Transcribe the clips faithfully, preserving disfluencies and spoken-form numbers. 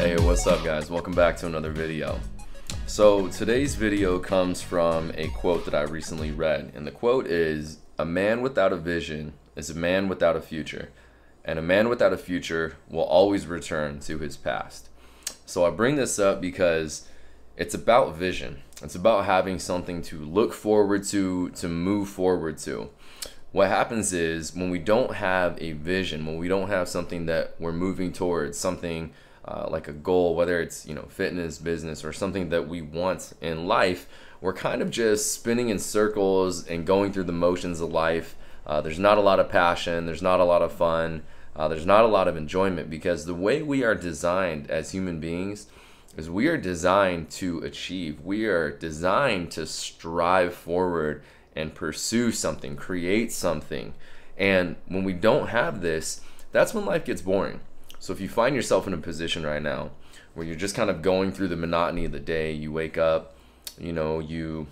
Hey, what's up guys? Welcome back to another video. So today's video comes from a quote that I recently read, and the quote is, "A man without a vision is a man without a future, and a man without a future will always return to his past." So I bring this up because it's about vision. It's about having something to look forward to, to move forward to. What happens is when we don't have a vision, when we don't have something that we're moving towards, something uh, like a goal, whether it's you know fitness, business, or something that we want in life, we're kind of just spinning in circles and going through the motions of life. Uh, there's not a lot of passion, there's not a lot of fun, uh, there's not a lot of enjoyment, because the way we are designed as human beings is we are designed to achieve. We are designed to strive forward and pursue something, create something. And when we don't have this, that's when life gets boring. So if you find yourself in a position right now where you're just kind of going through the monotony of the day, you wake up, you know, you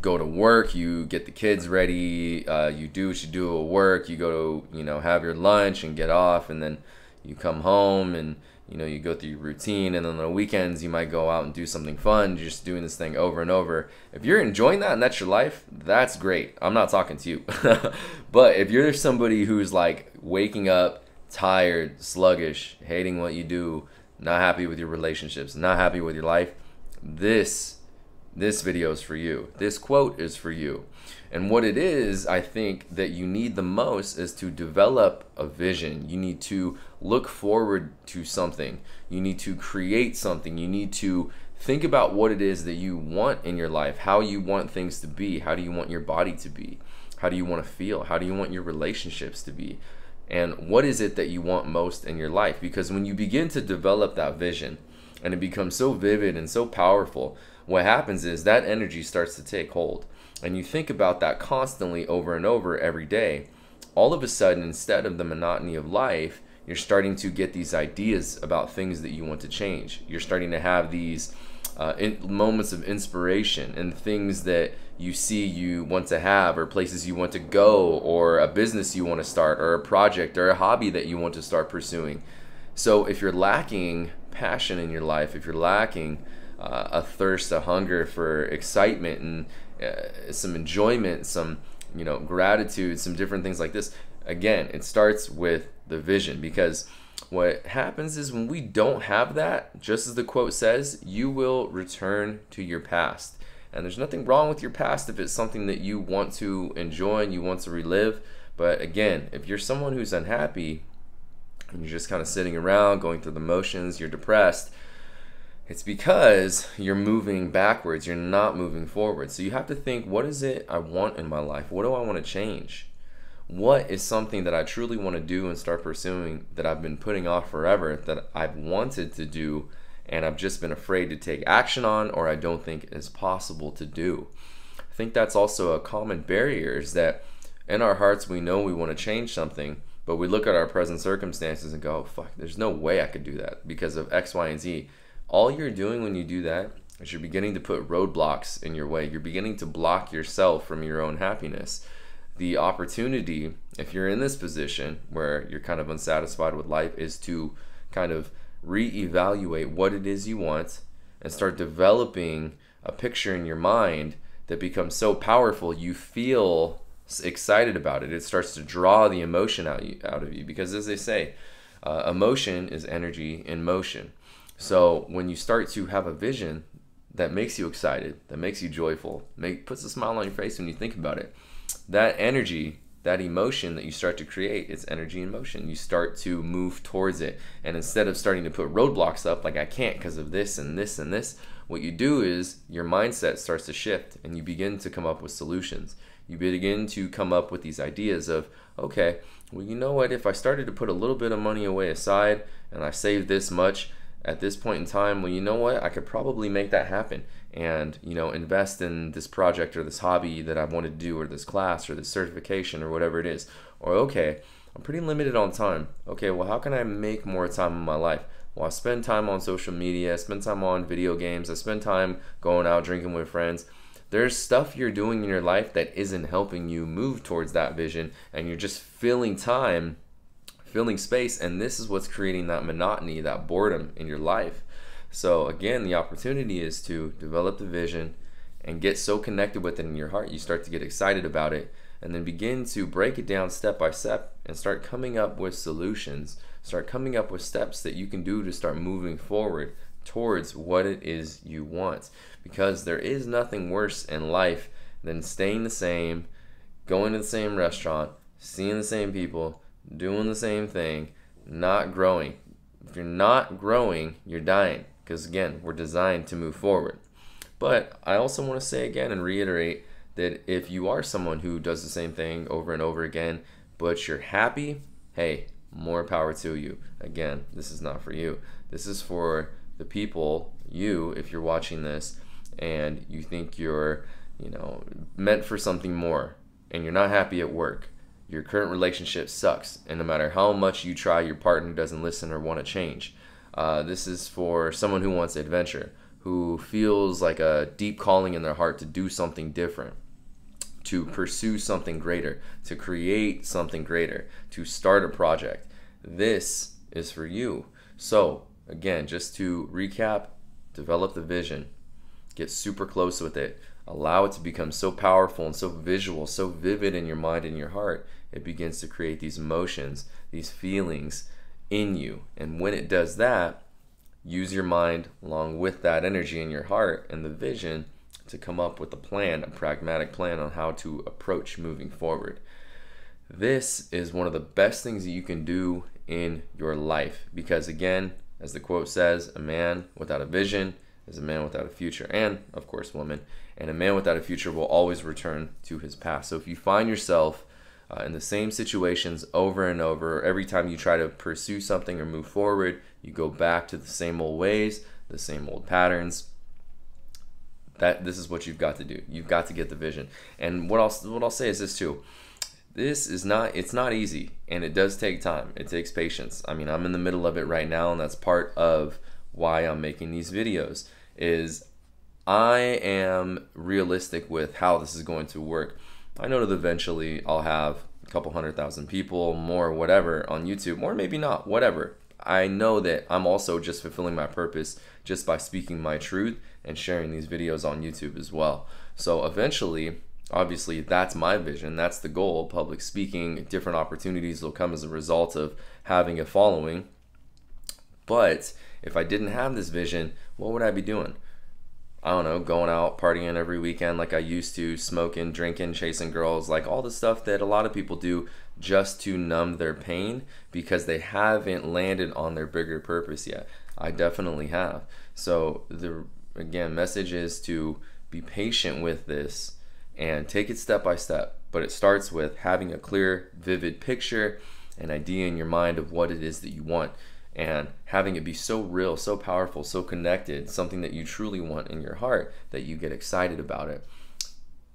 go to work, you get the kids ready, uh, you do what you do at work, you go to, you know, have your lunch and get off, and then you come home and, you know, you go through your routine, and on the weekends you might go out and do something fun. You're just doing this thing over and over. If you're enjoying that and that's your life, that's great. I'm not talking to you. But if you're somebody who's like waking up tired, sluggish, hating what you do, not happy with your relationships, not happy with your life, this this video is for you. This quote is for you. And what it is, I think, that you need the most is to develop a vision. You need to look forward to something. You need to create something. You need to think about what it is that you want in your life, how you want things to be. How do you want your body to be? How do you want to feel? How do you want your relationships to be? And what is it that you want most in your life? Because when you begin to develop that vision, and it becomes so vivid and so powerful, what happens is that energy starts to take hold. And you think about that constantly over and over every day. All of a sudden, instead of the monotony of life, you're starting to get these ideas about things that you want to change. You're starting to have these uh, in moments of inspiration and things that you see you want to have, or places you want to go, or a business you want to start, or a project or a hobby that you want to start pursuing. So if you're lacking passion in your life, if you're lacking uh, a thirst, a hunger for excitement and uh, some enjoyment, some you know gratitude, some different things like this, again, it starts with the vision. Because what happens is when we don't have that, just as the quote says, you will return to your past. And there's nothing wrong with your past if it's something that you want to enjoy and you want to relive. But again, if you're someone who's unhappy and you're just kind of sitting around going through the motions, you're depressed, it's because you're moving backwards, you're not moving forward. So you have to think, what is it I want in my life? What do I want to change? What is something that I truly want to do and start pursuing that I've been putting off forever, that I've wanted to do and I've just been afraid to take action on, or I don't think is possible to do? I think that's also a common barrier, is that in our hearts we know we want to change something, but we look at our present circumstances and go, oh, fuck, there's no way I could do that because of X, Y, and Z. All you're doing when you do that is you're beginning to put roadblocks in your way. You're beginning to block yourself from your own happiness. The opportunity, if you're in this position where you're kind of unsatisfied with life, is to kind of reevaluate what it is you want and start developing a picture in your mind that becomes so powerful you feel excited about it. It starts to draw the emotion out, you, out of you, because as they say, uh, emotion is energy in motion. So when you start to have a vision that makes you excited, that makes you joyful, make, puts a smile on your face when you think about it, that energy, that emotion that you start to create, it's energy in motion. You start to move towards it. And instead of starting to put roadblocks up, like I can't because of this and this and this, what you do is your mindset starts to shift and you begin to come up with solutions. You begin to come up with these ideas of, okay, well, you know what, if I started to put a little bit of money away aside and I saved this much at this point in time, well, you know what, I could probably make that happen and, you know, invest in this project or this hobby that I want to do, or this class or this certification or whatever it is. Or, okay, I'm pretty limited on time. Okay, well, how can I make more time in my life? Well, I spend time on social media, I spend time on video games, I spend time going out drinking with friends. There's stuff you're doing in your life that isn't helping you move towards that vision, and you're just filling time filling space, and this is what's creating that monotony, that boredom in your life. So again, the opportunity is to develop the vision and get so connected with it in your heart, you start to get excited about it, and then begin to break it down step by step and start coming up with solutions, start coming up with steps that you can do to start moving forward towards what it is you want. Because there is nothing worse in life than staying the same, going to the same restaurant, seeing the same people, doing the same thing, not growing. If you're not growing, you're dying, because again, we're designed to move forward. But I also want to say again and reiterate that if you are someone who does the same thing over and over again, but you're happy, hey, more power to you. Again, this is not for you. This is for the people, you, if you're watching this and you think you're, you know, meant for something more and you're not happy at work, your current relationship sucks, and no matter how much you try, your partner doesn't listen or want to change. Uh, this is for someone who wants adventure, who feels like a deep calling in their heart to do something different, to pursue something greater, to create something greater, to start a project. This is for you. So again, just to recap, develop the vision, get super close with it, allow it to become so powerful and so visual, so vivid in your mind and your heart, it begins to create these emotions, these feelings in you. And when it does that, use your mind along with that energy in your heart and the vision to come up with a plan, a pragmatic plan on how to approach moving forward. This is one of the best things that you can do in your life, because again, as the quote says, a man without a vision is a man without a future, and of course woman, and a man without a future will always return to his past. So if you find yourself Uh, in the same situations over and over, every time you try to pursue something or move forward, you go back to the same old ways, the same old patterns. That this is what you've got to do. You've got to get the vision. And what else, what I'll say is this too. This is not, it's not easy, and it does take time. It takes patience. I mean, I'm in the middle of it right now, and that's part of why I'm making these videos, is I am realistic with how this is going to work. I know that eventually I'll have a couple hundred thousand people, more, whatever, on YouTube, or maybe not, whatever. I know that I'm also just fulfilling my purpose just by speaking my truth and sharing these videos on YouTube as well. So eventually, obviously, that's my vision, that's the goal. Public speaking, different opportunities will come as a result of having a following. But if I didn't have this vision, what would I be doing? I don't know, going out, partying every weekend like I used to, smoking, drinking, chasing girls, like all the stuff that a lot of people do just to numb their pain because they haven't landed on their bigger purpose yet. I definitely have. So the, again, message is to be patient with this and take it step by step. But it starts with having a clear, vivid picture, an idea in your mind of what it is that you want, and having it be so real, so powerful, so connected, something that you truly want in your heart, that you get excited about it.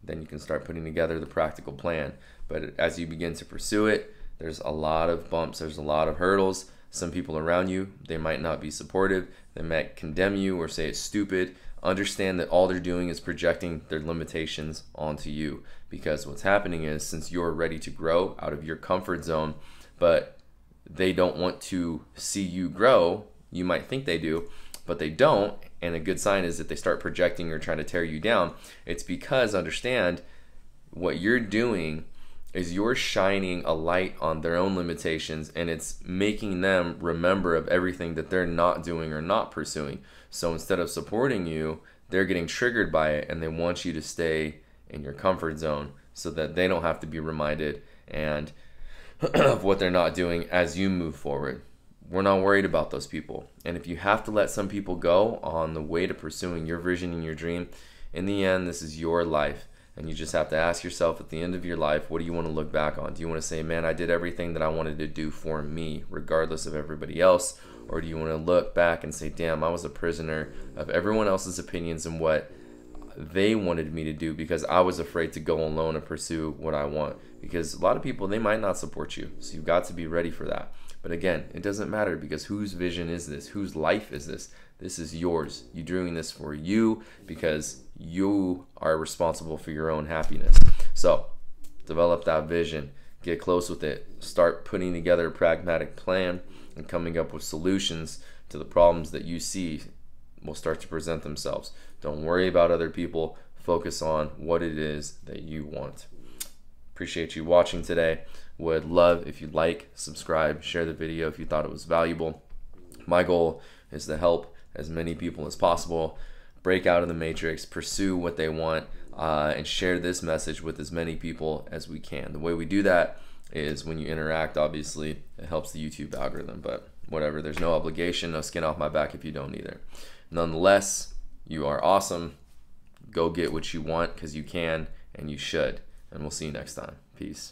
Then you can start putting together the practical plan. But as you begin to pursue it, there's a lot of bumps, there's a lot of hurdles. Some people around you, they might not be supportive, they might condemn you or say it's stupid. Understand that all they're doing is projecting their limitations onto you, because what's happening is, since you're ready to grow out of your comfort zone, but they don't want to see you grow. You might think they do, but they don't. And a good sign is that they start projecting or trying to tear you down. It's because, understand, what you're doing is you're shining a light on their own limitations, and it's making them remember of everything that they're not doing or not pursuing. So instead of supporting you, they're getting triggered by it, and they want you to stay in your comfort zone so that they don't have to be reminded and of what they're not doing as you move forward. We're not worried about those people. And if you have to let some people go on the way to pursuing your vision and your dream, in the end, this is your life. And you just have to ask yourself at the end of your life, what do you want to look back on? Do you want to say, man, I did everything that I wanted to do for me, regardless of everybody else? Or do you want to look back and say, damn, I was a prisoner of everyone else's opinions and what they wanted me to do, because I was afraid to go alone and pursue what I want? Because a lot of people, they might not support you, so you've got to be ready for that. But again, it doesn't matter, because whose vision is this? Whose life is this? This is yours. You're doing this for you, because you are responsible for your own happiness. So develop that vision, Get close with it. Start putting together a pragmatic plan and coming up with solutions to the problems that you see will start to present themselves. Don't worry about other people. Focus on what it is that you want. Appreciate you watching today. Would love if you like, subscribe, share the video if you thought it was valuable. My goal is to help as many people as possible break out of the matrix, pursue what they want, uh, and share this message with as many people as we can. The way we do that is when you interact, obviously. It helps the YouTube algorithm, but whatever. There's no obligation, no skin off my back if you don't either. Nonetheless, you are awesome. Go get what you want because you can and you should. And we'll see you next time. Peace.